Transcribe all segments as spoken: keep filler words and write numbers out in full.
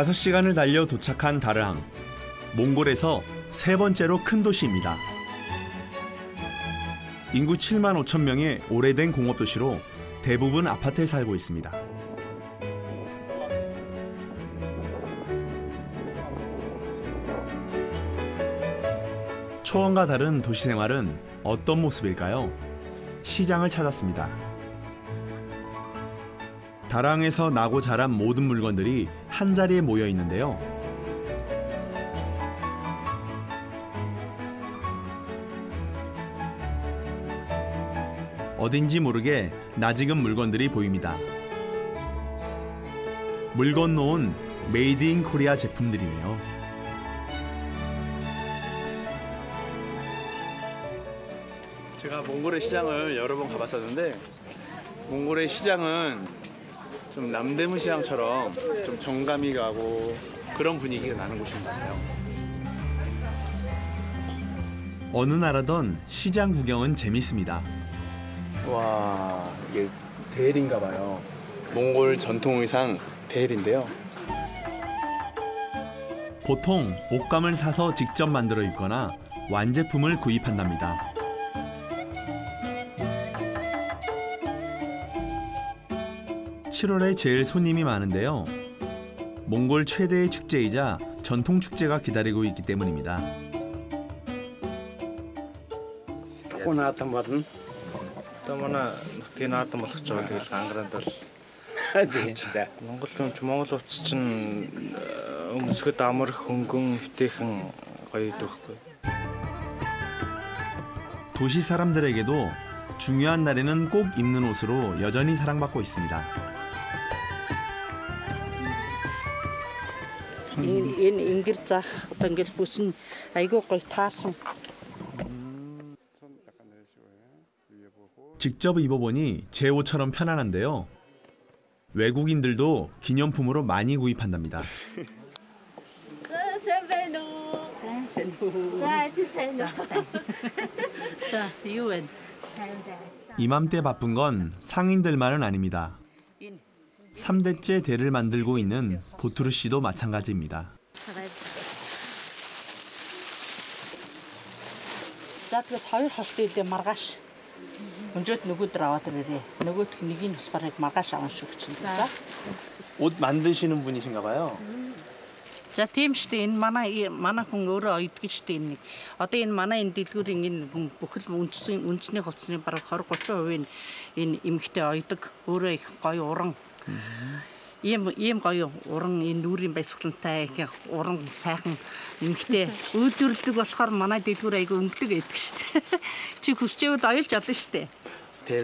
다섯 시간을 달려 도착한 다르항. 몽골에서 세 번째로 큰 도시입니다. 인구 칠만 오천 명의 오래된 공업도시로 대부분 아파트에 살고 있습니다. 초원과 다른 도시 생활은 어떤 모습일까요? 시장을 찾았습니다. 다르항에서 나고 자란 모든 물건들이 한자리에 모여 있는데요. 어딘지 모르게 낯익은 물건들이 보입니다. 물건 놓은 메이드 인 코리아 제품들이네요. 제가 몽골의 시장을 여러 번 가봤었는데, 몽골의 시장은 좀 남대문 시장처럼 좀 정감이 가고 그런 분위기가 나는 곳인 것 같아요. 어느 나라든 시장 구경은 재밌습니다. 와, 이게 데일인가 봐요. 몽골 전통 의상 데일인데요. 보통 옷감을 사서 직접 만들어 입거나 완제품을 구입한답니다. 칠월에 제일 손님이 많은데요. 몽골 최대의 축제이자 전통 축제가 기다리고 있기 때문입니다. 도시 사람들에게도 중요한 날에는 꼭 입는 옷으로 여전히 사랑받고 있습니다. 직접 입어보니 제 옷처럼 편안한데요. 외국인들도 기념품으로 많이 구입한답니다. 이맘때 바쁜 건 상인들만은 아닙니다. 삼 대째 대를 만들고 있는 보투르 씨도 마찬가지입니다. 옷 만드시는 분이신가 봐요. 델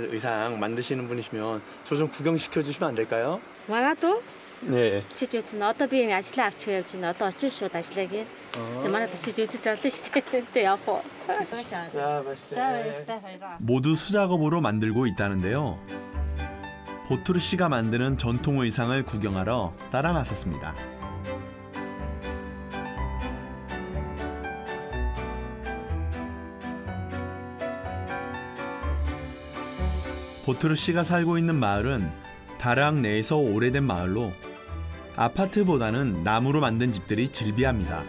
의상 만드시는 분이시면 저 좀 구경시켜 주시면 안 될까요? 와라도? 네. 모두 수작업으로 만들고 있다는데요. 보투르 씨가 만드는 전통 의상을 구경하러 따라 나섰습니다. 보투르 씨가 살고 있는 마을은 다르항 내에서 오래된 마을로 아파트보다는 나무로 만든 집들이 즐비합니다.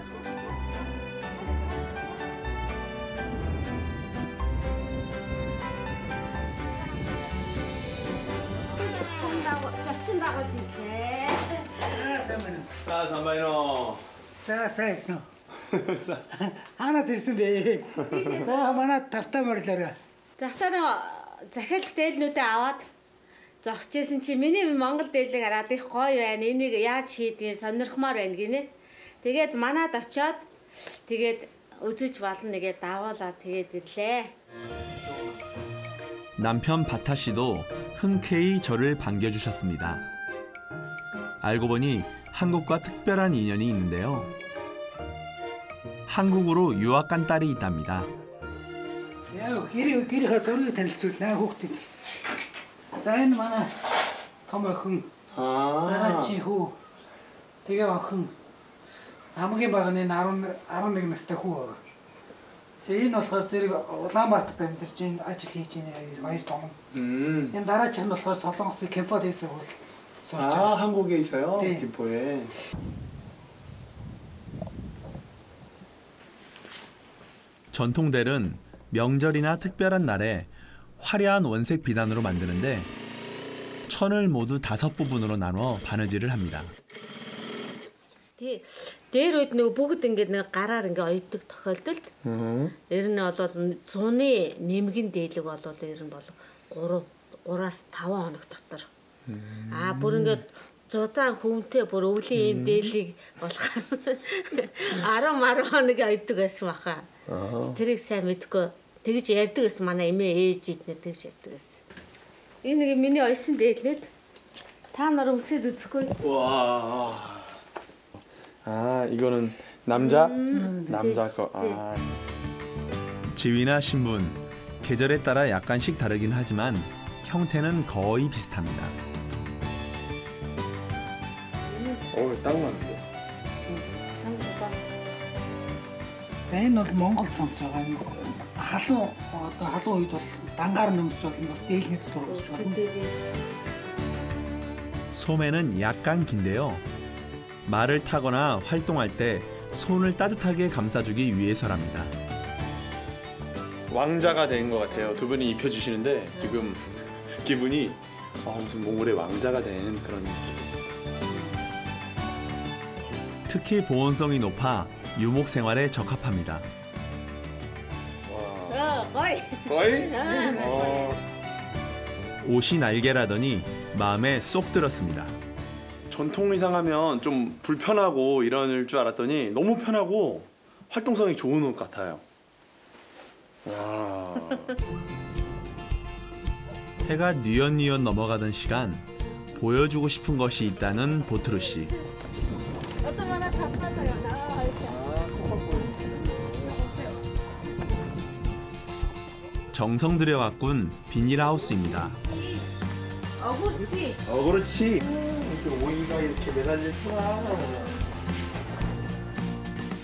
남편 바타 씨도 흔쾌히 저를 반겨주셨습니다. 알고 보니 한국과 특별한 인연이 있는데요. 한국으로 유학 간 딸이 있답니다. 아, 한국에 있어요? 김포에. 전통델은 명절이나 특별한 날에 화려한 원색 비단으로 만드는데 천을 모두 다섯 부분으로 나눠 바느질을 합니다. Дээрүүд нэг бүгд ингэж нэг гараар ингээ ойддаг тохиолдолд ер нь бол зуны нэмгэн дийлэг бол ер нь бол 삼, 사에서 오 хоног дотор. Аа бүр ингээ зузаан хүмтэй бүр өвлийн юм дийлэг болохоор 십, 십 хоног ойддаг байсан баха. Тэрийг сайн мэдгүй тэгж ярьдаг байсан манай эмээ ээж эднэр тэгж ярьдаг байсан. Энэ нэг миний ойсон дийлээд та нар өмсөд үзэхгүй. Ваа. 아, 이거는 남자? 음, 남자 거. 아. 지위나 신분, 계절에 따라 약간씩 다르긴 하지만 형태는 거의 비슷합니다. 오, 딱 맞네. 자연 бол Монгол цонцоогоо халуун одоо халуун үед бол дангаар нөмсж болно бас дээлнэт сургуулж болно. 소매는 약간 긴데요. 말을 타거나 활동할 때 손을 따뜻하게 감싸주기 위해서랍니다. 왕자가 된 것 같아요. 두 분이 입혀주시는데 지금 기분이 어, 무슨 몽골의 왕자가 된 그런 느낌. 특히 보온성이 높아 유목 생활에 적합합니다. 와. 거의. 거의? 어. 옷이 날개라더니 마음에 쏙 들었습니다. 전통 의상하면 좀 불편하고 이럴 줄 알았더니 너무 편하고 활동성이 좋은 옷 같아요. 와. 해가 뉘엿뉘엿 넘어가던 시간 보여주고 싶은 것이 있다는 보투르 씨. 정성 들여 가꾼 비닐하우스입니다. 어그렇지. 어그렇지. 오이가 이렇게 매달릴 수가.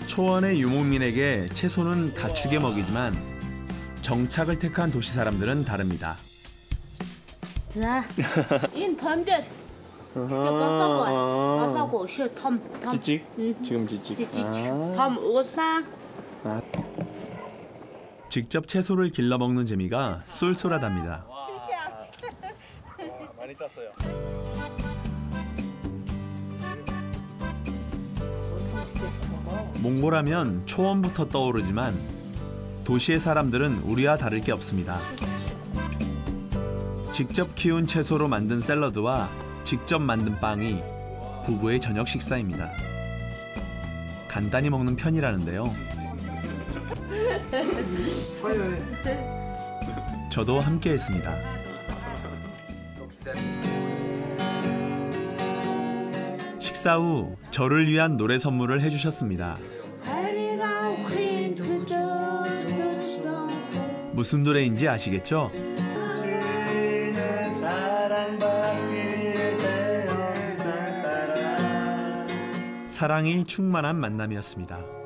초원의 유목민에게 채소는 가축의 먹이지만 정착을 택한 도시 사람들은 다릅니다. 자, 인 범들. 버섯과 버섯고 시 톰. 지직. 지금 지직. 지직. 톰 오상. 직접 채소를 길러 먹는 재미가 쏠쏠하답니다. 많이 땄어요. 몽골하면 초원부터 떠오르지만 도시의 사람들은 우리와 다를 게 없습니다. 직접 키운 채소로 만든 샐러드와 직접 만든 빵이 부부의 저녁 식사입니다. 간단히 먹는 편이라는데요. 저도 함께했습니다. 식사 후 저를 위한 노래 선물을 해주셨습니다. 무슨 노래인지 아시겠죠? 사랑이 충만한 만남이었습니다.